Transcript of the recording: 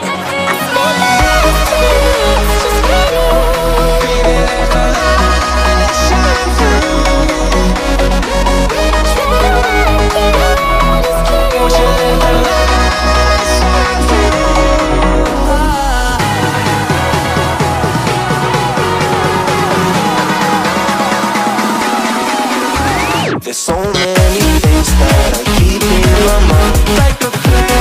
to feel it, just feel it. There's so many things that I keep in my mind, like a friend.